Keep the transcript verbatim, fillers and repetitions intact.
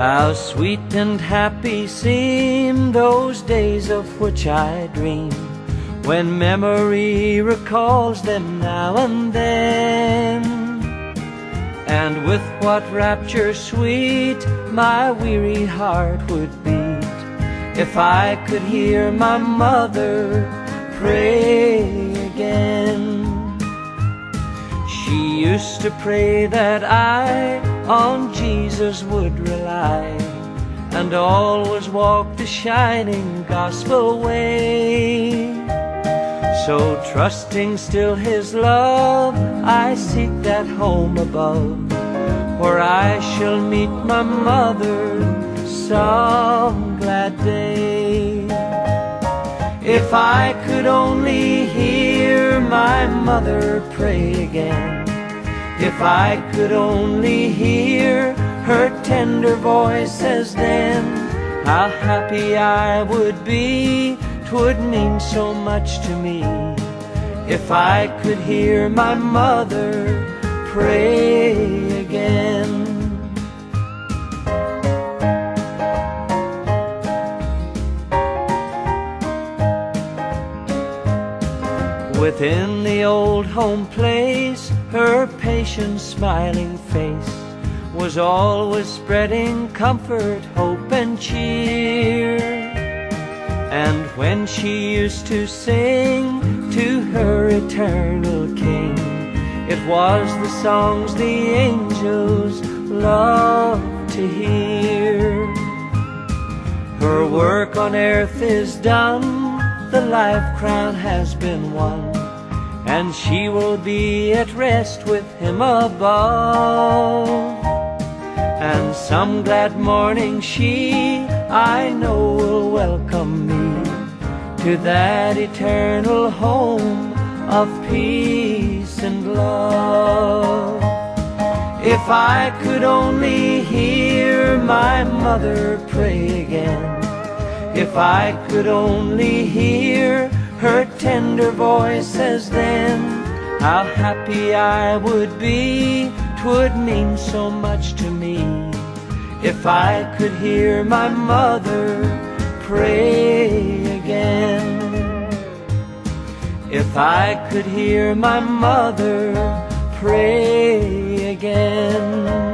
How sweet and happy seem those days of which I dream, when memory recalls them now and then. And with what rapture sweet my weary heart would beat, if I could hear my mother pray again. She used to pray that I on Jesus would rely, and always walk the shining gospel way. So trusting still His love, I seek that home above, where I shall meet my mother some glad day. If I could only hear my mother pray again, if I could only hear her tender voice as then, how happy I would be, 'twould mean so much to me, if I could hear my mother pray again. Within the old home place, her patient smiling face was always spreading comfort, hope, and cheer. And when she used to sing to her eternal King, it was the songs the angels loved to hear. Her work on earth is done, the life crown has been won, and she will be at rest with Him above. And some glad morning she, I know, will welcome me to that eternal home of peace and love. If I could only hear my mother pray again, if I could only hear her tender voice as then, how happy I would be, 'twould mean so much to me, if I could hear my mother pray again. If I could hear my mother pray again.